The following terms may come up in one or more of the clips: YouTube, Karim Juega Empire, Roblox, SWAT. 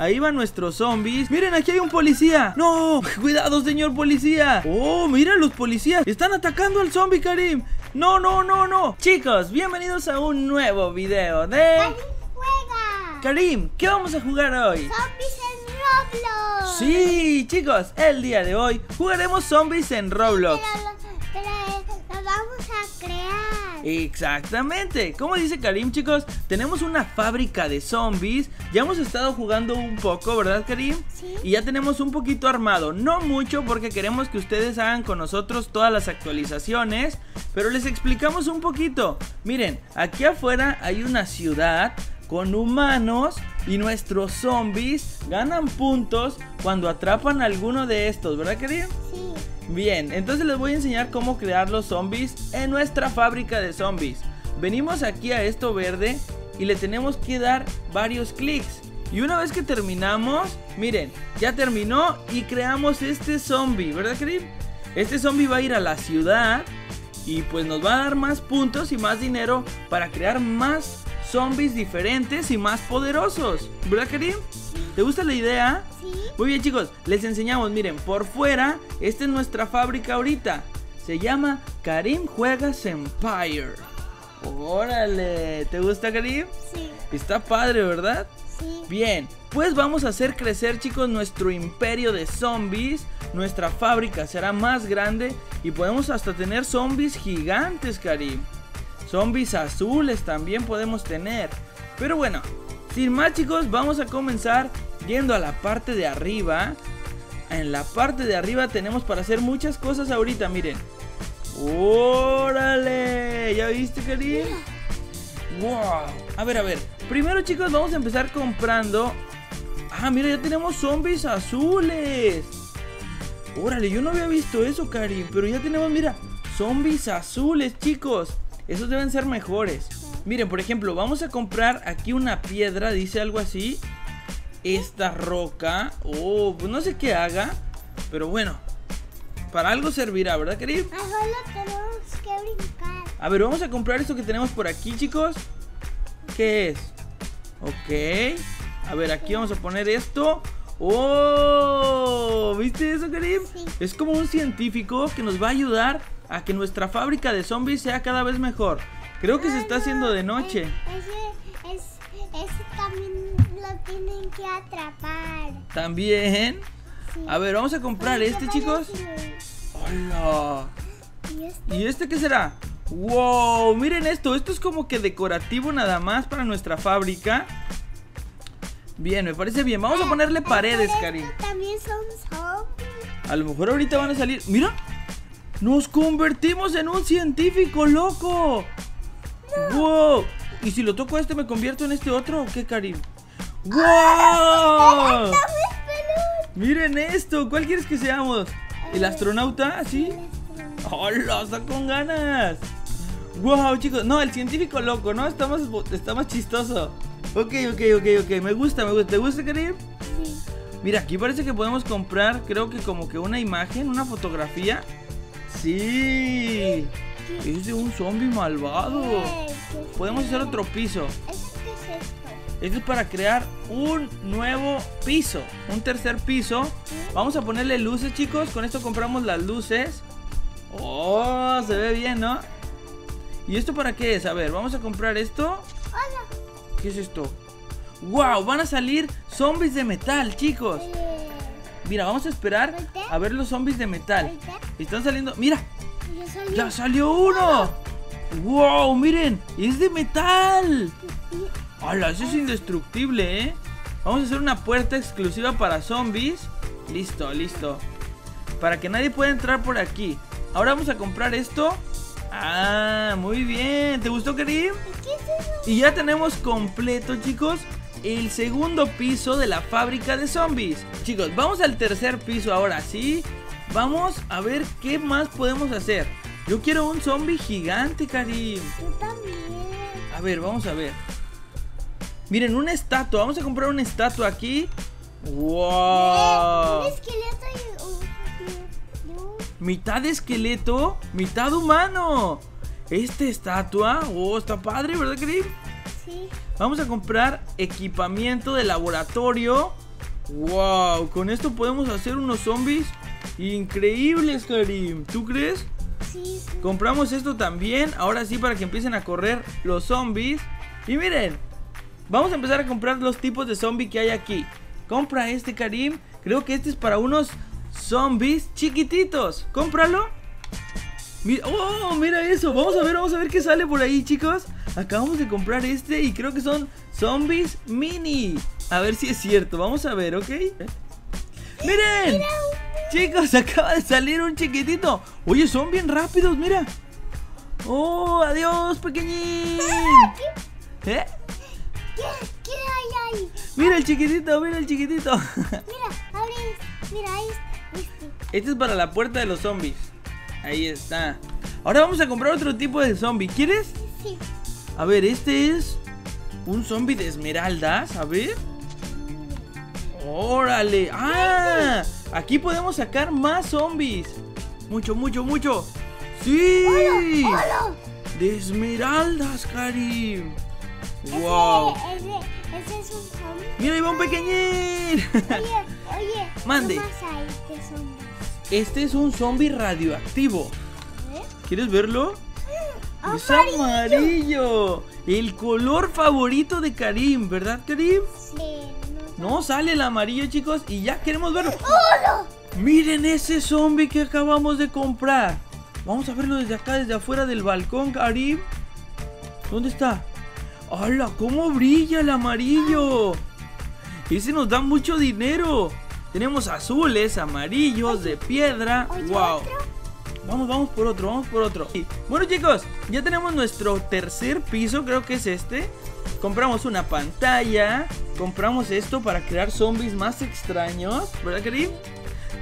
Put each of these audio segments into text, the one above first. Ahí van nuestros zombies. Miren, aquí hay un policía. ¡No! ¡Cuidado, señor policía! ¡Oh, mira los policías! ¡Están atacando al zombie, Karim! ¡No, no, no, no! Chicos, bienvenidos a un nuevo video de... ¡Karim juega! Karim, ¿qué vamos a jugar hoy? ¡Zombies en Roblox! ¡Sí, chicos! El día de hoy jugaremos zombies en Roblox. Pero lo vamos a crear. Exactamente, como dice Karim, chicos, tenemos una fábrica de zombies. Ya hemos estado jugando un poco, ¿verdad, Karim? Sí. Y ya tenemos un poquito armado, no mucho porque queremos que ustedes hagan con nosotros todas las actualizaciones, pero les explicamos un poquito. Miren, aquí afuera hay una ciudad con humanos y nuestros zombies ganan puntos cuando atrapan a alguno de estos, ¿verdad, Karim? Sí. Bien, entonces les voy a enseñar cómo crear los zombies en nuestra fábrica de zombies. Venimos aquí a esto verde y le tenemos que dar varios clics. Y una vez que terminamos, miren, ya terminó y creamos este zombie, ¿verdad, Karim? Este zombie va a ir a la ciudad y pues nos va a dar más puntos y más dinero para crear más zombies diferentes y más poderosos, ¿verdad, Karim? ¿Te gusta la idea? Sí. Muy bien, chicos, les enseñamos, miren, por fuera, esta es nuestra fábrica ahorita. Se llama Karim Juega Empire. ¡Órale! ¿Te gusta, Karim? Sí. Está padre, ¿verdad? Sí. Bien, pues vamos a hacer crecer, chicos, nuestro imperio de zombies. Nuestra fábrica será más grande y podemos hasta tener zombies gigantes, Karim. Zombies azules también podemos tener. Pero bueno, sin más, chicos, vamos a comenzar yendo a la parte de arriba. En la parte de arriba tenemos para hacer muchas cosas ahorita, miren. ¡Órale! ¿Ya viste, Karim? ¡Wow! A ver, primero, chicos, vamos a empezar comprando. ¡Ah, mira, ya tenemos zombies azules! ¡Órale! Yo no había visto eso, Karim, pero ya tenemos, mira, zombies azules, chicos. Esos deben ser mejores. Miren, por ejemplo, vamos a comprar aquí una piedra, dice algo así. Esta roca. Oh, pues no sé qué haga, pero bueno, para algo servirá, ¿verdad, Karim? Solo tenemos que brincar. A ver, vamos a comprar esto que tenemos por aquí, chicos. ¿Qué es? Ok. A ver, aquí vamos a poner esto. ¡Oh! ¿Viste eso, Karim? Sí. Es como un científico que nos va a ayudar a que nuestra fábrica de zombies sea cada vez mejor. Creo que se está haciendo de noche. Ese también lo tienen que atrapar. ¿También? Sí. A ver, vamos a comprar este, chicos. ¡Hola! ¿Y este qué será? ¡Wow! Miren esto. Esto es como que decorativo nada más para nuestra fábrica. Bien, me parece bien. Vamos a ponerle paredes, Karim. También son zombies. A lo mejor ahorita van a salir. ¡Mira! ¡Nos convertimos en un científico loco! No. ¡Wow! ¿Y si lo toco a este me convierto en este otro o qué, Karim? ¡Wow! ¡Oh! ¡Miren esto! ¿Cuál quieres que seamos? ¿El astronauta? ¿Así? ¡Hola! ¡Está con ganas! ¡Wow, chicos! No, el científico loco, ¿no? Está más chistoso. Ok. Me gusta. ¿Te gusta, Karim? Sí. Mira, aquí parece que podemos comprar, creo que como que una imagen, una fotografía. ¡Sí! Es de un zombie malvado. Podemos hacer otro piso. ¿Qué es esto? Esto es para crear un nuevo piso, un tercer piso. Vamos a ponerle luces, chicos. Con esto compramos las luces. ¡Oh! Se ve bien, ¿no? ¿Y esto para qué es? A ver, vamos a comprar esto. ¿Qué es esto? ¡Wow! Van a salir zombies de metal, chicos. Mira, vamos a esperar a ver los zombies de metal. Están saliendo... ¡Mira! ¡Ya salió uno! ¡Wow! Miren, es de metal. ¡Hala! Eso es indestructible, ¿eh? Vamos a hacer una puerta exclusiva para zombies. Listo. Para que nadie pueda entrar por aquí. Ahora vamos a comprar esto. ¡Ah! Muy bien. ¿Te gustó, Karim? Y ya tenemos completo, chicos, el segundo piso de la fábrica de zombies. Chicos, vamos al tercer piso ahora, ¿sí? Vamos a ver qué más podemos hacer. Yo quiero un zombie gigante, Karim. Yo también. A ver, vamos a ver. Miren, una estatua. Vamos a comprar una estatua aquí. ¡Wow! Un esqueleto y un... Mitad esqueleto, mitad humano. Esta estatua. ¡Oh, está padre! ¿Verdad, Karim? Sí. Vamos a comprar equipamiento de laboratorio. Wow, con esto podemos hacer unos zombies increíbles, Karim. ¿Tú crees? Sí, sí. Compramos esto también. Ahora sí, para que empiecen a correr los zombies. Y miren, vamos a empezar a comprar los tipos de zombie que hay aquí. Compra este, Karim. Creo que este es para unos zombies chiquititos. Cómpralo. Mira, oh, mira eso. Vamos a ver qué sale por ahí, chicos. Acabamos de comprar este y creo que son zombies mini. A ver si es cierto. Vamos a ver, ¿ok? ¡Miren! Chicos, acaba de salir un chiquitito. Oye, son bien rápidos, mira. Oh, adiós, pequeñín. ¿Eh? ¿Qué hay ahí? Mira el chiquitito, mira el chiquitito. Mira, abre. Mira, ahí este. Este es para la puerta de los zombies. Ahí está. Ahora vamos a comprar otro tipo de zombie. ¿Quieres? Sí. A ver, este es un zombie de esmeraldas. A ver. ¡Órale! ¡Ah! Aquí podemos sacar más zombies. Mucho, mucho, mucho. ¡Sí! ¡Hola! ¡Hola! ¡De esmeraldas, Karim! ¡Wow! ¿Ese es un zombie? ¡Mira, ahí va un pequeñín! Oye. Mande. ¿Qué pasa este zombie? Este es un zombie radioactivo. ¿Quieres verlo? Es amarillo. El color favorito de Karim, ¿verdad, Karim? Sí. No sale el amarillo, chicos, y ya queremos verlo. ¡Oh, no! Miren ese zombie que acabamos de comprar. Vamos a verlo desde acá, desde afuera del balcón, Karim. ¿Dónde está? ¡Hala! ¿Cómo brilla el amarillo? Ese nos da mucho dinero. Tenemos azules, amarillos, oye, de piedra. Oye, wow. ¿Otro? Vamos por otro, vamos por otro. Bueno, chicos, ya tenemos nuestro tercer piso, creo que es este. Compramos una pantalla. Compramos esto para crear zombies más extraños, ¿verdad, Karim?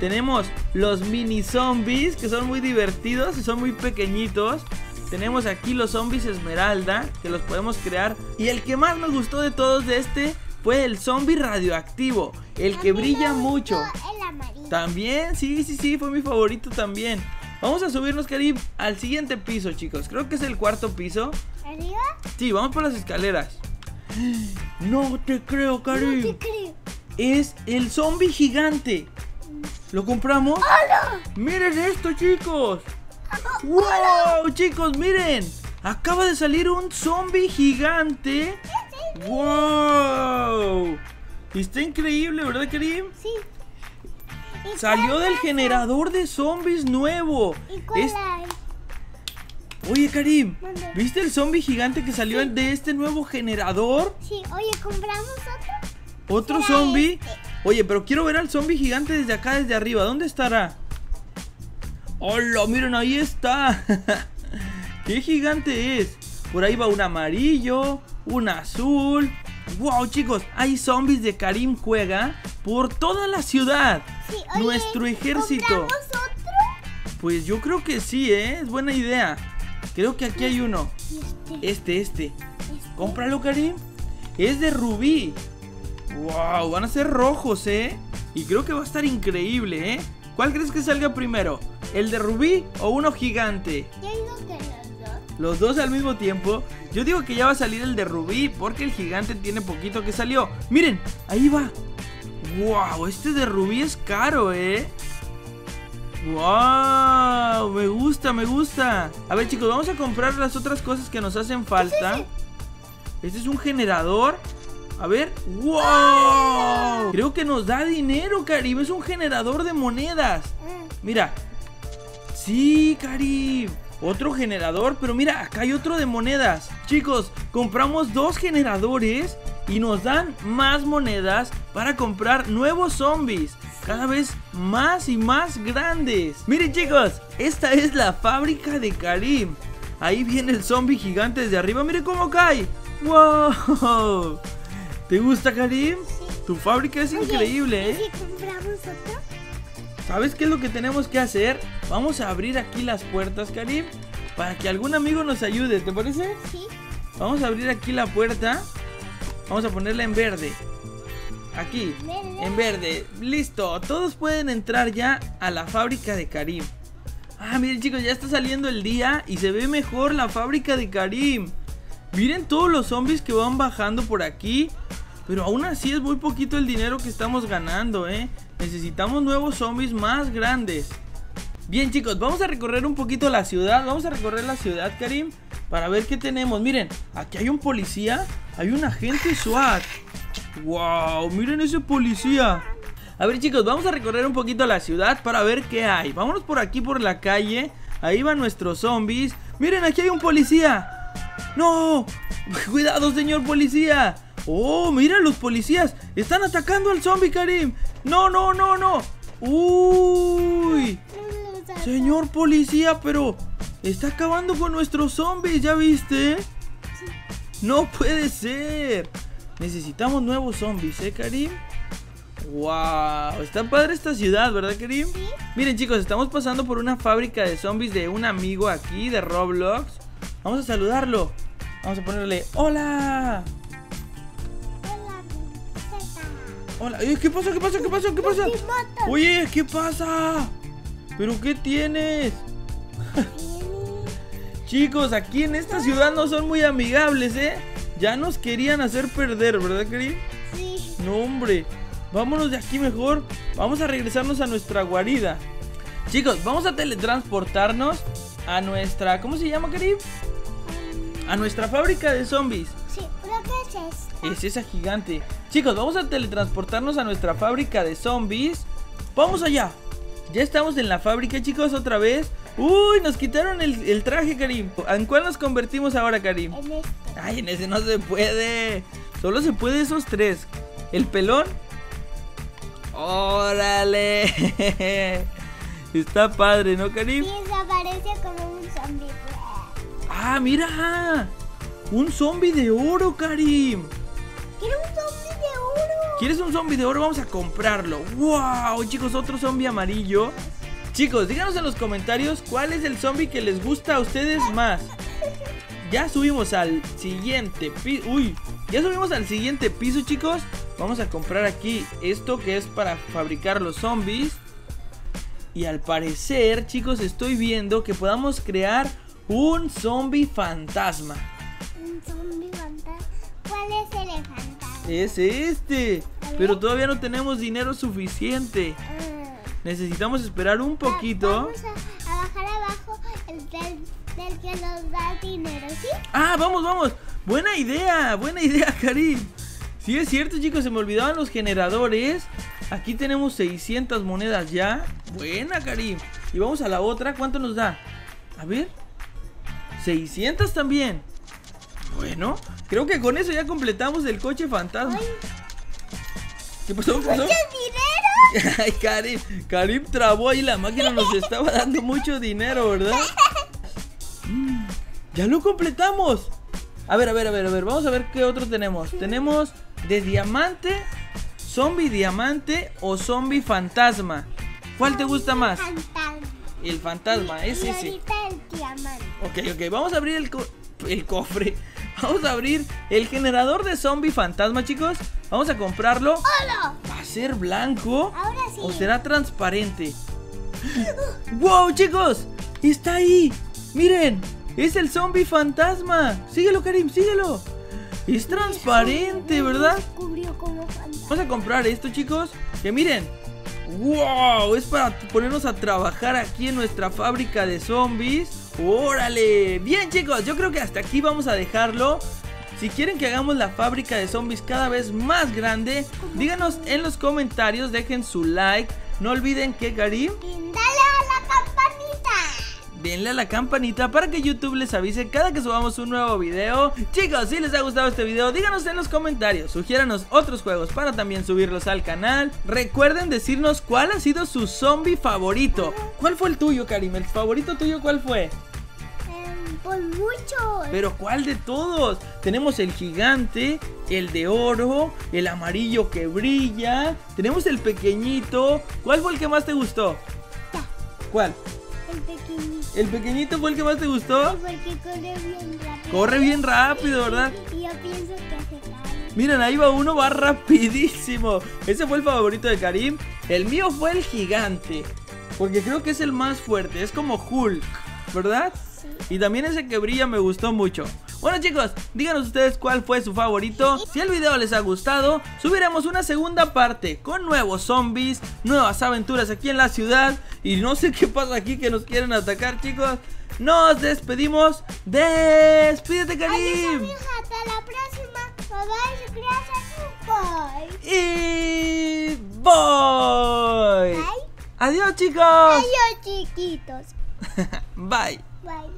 Tenemos los mini zombies, que son muy divertidos y son muy pequeñitos. Tenemos aquí los zombies esmeralda, que los podemos crear. Y el que más nos gustó de todos de este fue el zombie radioactivo, el que brilla mucho. También, sí, fue mi favorito también. Vamos a subirnos, Karim, al siguiente piso, chicos. Creo que es el cuarto piso. ¿Arriba? Sí, vamos por las escaleras. No te creo, Karim. No te creo. Es el zombie gigante. ¿Lo compramos? ¡Hola! ¡Miren esto, chicos! ¡Hola! ¡Wow! Chicos, miren. Acaba de salir un zombie gigante. Sí. ¡Wow! Está increíble, ¿verdad, Karim? Sí. Salió del generador de zombies nuevo. ¿Y cuál hay? Oye, Karim, ¿viste el zombie gigante que salió de este nuevo generador? Sí, oye, ¿compramos otro? ¿Otro zombie? Este. Oye, pero quiero ver al zombie gigante desde acá, desde arriba. ¿Dónde estará? ¡Hola! Miren, ahí está. ¡Qué gigante es! Por ahí va un amarillo, un azul. ¡Wow, chicos! Hay zombies de Karim Juega por toda la ciudad. Sí, oye, nuestro ejército. ¿Compramos otro? Pues yo creo que sí, ¿eh? Es buena idea. Creo que aquí hay uno. Este. Cómpralo, Karim. Es de rubí. Wow, van a ser rojos, ¿eh? Y creo que va a estar increíble, ¿eh? ¿Cuál crees que salga primero? ¿El de rubí o uno gigante? Yo digo que los dos. Los dos al mismo tiempo. Yo digo que ya va a salir el de rubí porque el gigante tiene poquito que salió. Miren, ahí va. Wow, este de rubí es caro, ¿eh? ¡Wow! Me gusta, me gusta. A ver, chicos, vamos a comprar las otras cosas que nos hacen falta. Este es un generador. A ver. ¡Wow! Creo que nos da dinero, Karim. Es un generador de monedas. Mira. Sí, Karim. Otro generador. Pero mira, acá hay otro de monedas. Chicos, compramos dos generadores y nos dan más monedas para comprar nuevos zombies. Cada vez más y más grandes. Miren, chicos, esta es la fábrica de Karim. Ahí viene el zombie gigante desde arriba. Miren cómo cae. ¡Wow! ¿Te gusta, Karim? Sí. Tu fábrica es increíble, ¿eh? ¿Y si compramos otro? ¿Sabes qué es lo que tenemos que hacer? Vamos a abrir aquí las puertas, Karim, para que algún amigo nos ayude. ¿Te parece? Sí. Vamos a abrir aquí la puerta. Vamos a ponerla en verde. Aquí, en verde. Listo, todos pueden entrar ya a la fábrica de Karim. Ah, miren, chicos, ya está saliendo el día y se ve mejor la fábrica de Karim. Miren todos los zombies que van bajando por aquí. Pero aún así es muy poquito el dinero que estamos ganando, ¿eh? Necesitamos nuevos zombies más grandes. Bien, chicos, vamos a recorrer un poquito la ciudad. Vamos a recorrer la ciudad, Karim, para ver qué tenemos. Miren, aquí hay un policía, hay un agente SWAT. ¡Wow! Miren ese policía. A ver, chicos, vamos a recorrer un poquito la ciudad para ver qué hay. Vámonos por aquí, por la calle. Ahí van nuestros zombies. Miren, aquí hay un policía. ¡No! ¡Cuidado, señor policía! ¡Oh, mira los policías! ¡Están atacando al zombie, Karim! ¡No, no, no, no! ¡Uy! Señor policía, pero está acabando con nuestros zombies, ¿ya viste? ¡No puede ser! Necesitamos nuevos zombies, ¿eh, Karim? ¡Wow! Está padre esta ciudad, ¿verdad, Karim? ¿Sí? Miren, chicos, estamos pasando por una fábrica de zombies de un amigo aquí de Roblox. Vamos a saludarlo. Vamos a ponerle hola. Hola, ¿qué pasa? ¿Qué pasa? ¿Qué pasa? ¿Qué pasa? Oye, ¿qué pasa? ¿Pero qué tienes? Chicos, aquí en esta ciudad no son muy amigables, ¿eh? Ya nos querían hacer perder, ¿verdad, Karim? Sí. No, hombre. Vámonos de aquí mejor. Vamos a regresarnos a nuestra guarida. Chicos, vamos a teletransportarnos a nuestra... ¿Cómo se llama, Karim? A nuestra fábrica de zombies. Sí, creo que es esta. Es esa gigante. Chicos, vamos a teletransportarnos a nuestra fábrica de zombies. ¡Vamos allá! Ya estamos en la fábrica, chicos, otra vez. ¡Uy! Nos quitaron el traje, Karim. ¿En cuál nos convertimos ahora, Karim? En este. ¡Ay, en ese no se puede! Solo se puede esos tres. ¿El pelón? ¡Órale! Está padre, ¿no, Karim? Sí, desaparece como un zombie. ¡Ah, mira! ¡Un zombie de oro, Karim! ¡Quiero un zombie de oro! ¿Quieres un zombie de oro? Vamos a comprarlo. ¡Wow! Chicos, otro zombie amarillo. Chicos, díganos en los comentarios cuál es el zombie que les gusta a ustedes más. Ya subimos al siguiente piso. ¡Uy! Ya subimos al siguiente piso, chicos. Vamos a comprar aquí esto que es para fabricar los zombies. Y al parecer, chicos, estoy viendo que podamos crear un zombie fantasma. ¿Un zombie fantasma? ¿Cuál es el fantasma? Es este. Pero todavía no tenemos dinero suficiente. Necesitamos esperar un poquito. Vamos a bajar abajo del que nos da el dinero, ¿sí? Ah, vamos, vamos. Buena idea, Karim. Sí, es cierto, chicos, se me olvidaban los generadores. Aquí tenemos 600 monedas ya. Buena, Karim. Y vamos a la otra. ¿Cuánto nos da? A ver. 600 también. Bueno, creo que con eso ya completamos el coche fantasma. Ay. ¿Qué pasó? ¿Qué pasó? ¡Mucho dinero! Ay, Karim. Karim trabó ahí la máquina. Nos estaba dando mucho dinero, ¿verdad? Ya lo completamos. A ver. Vamos a ver qué otro tenemos. Tenemos de diamante... ¿Zombie diamante o zombie fantasma? ¿Cuál te gusta más? El fantasma, es ese. El diamante. Ok, vamos a abrir el cofre. Vamos a abrir el generador de zombie fantasma, chicos. Vamos a comprarlo. ¡Hola! ¿Va a ser blanco? Ahora sí. ¿O será transparente? ¡Wow, chicos! ¡Está ahí! ¡Miren! ¡Es el zombie fantasma! ¡Síguelo, Karim, síguelo! Es transparente, ¿verdad? Vamos a comprar esto, chicos. Que miren. ¡Wow! Es para ponernos a trabajar aquí en nuestra fábrica de zombies. ¡Órale! Bien, chicos, yo creo que hasta aquí vamos a dejarlo. Si quieren que hagamos la fábrica de zombies cada vez más grande, díganos en los comentarios, dejen su like. No olviden que, Karim, denle a la campanita para que YouTube les avise cada que subamos un nuevo video. Chicos, si les ha gustado este video, díganos en los comentarios. Sugiéranos otros juegos para también subirlos al canal. Recuerden decirnos cuál ha sido su zombie favorito. ¿Cuál fue el tuyo, Karim? ¿El favorito tuyo cuál fue? Por muchos. ¿Pero cuál de todos? Tenemos el gigante, el de oro, el amarillo que brilla. Tenemos el pequeñito. ¿Cuál fue el que más te gustó? ¿Cuál? El pequeñito. ¿El pequeñito fue el que más te gustó? Sí, porque corre bien rápido. Corre bien rápido, ¿verdad? Y yo pienso que se cae. Miren, ahí va uno, va rapidísimo. Ese fue el favorito de Karim. El mío fue el gigante, porque creo que es el más fuerte, es como Hulk, ¿verdad? Sí. Y también ese que brilla me gustó mucho. Bueno chicos, díganos ustedes cuál fue su favorito. Si el video les ha gustado, subiremos una segunda parte con nuevos zombies, nuevas aventuras aquí en la ciudad. Y no sé qué pasa aquí que nos quieren atacar, chicos. Nos despedimos. Despídete, Karim. Adiós, hasta la próxima. Bye bye. Gracias. Bye. Y bye. Bye. Adiós, chicos. Adiós, chiquitos. Bye. Bye.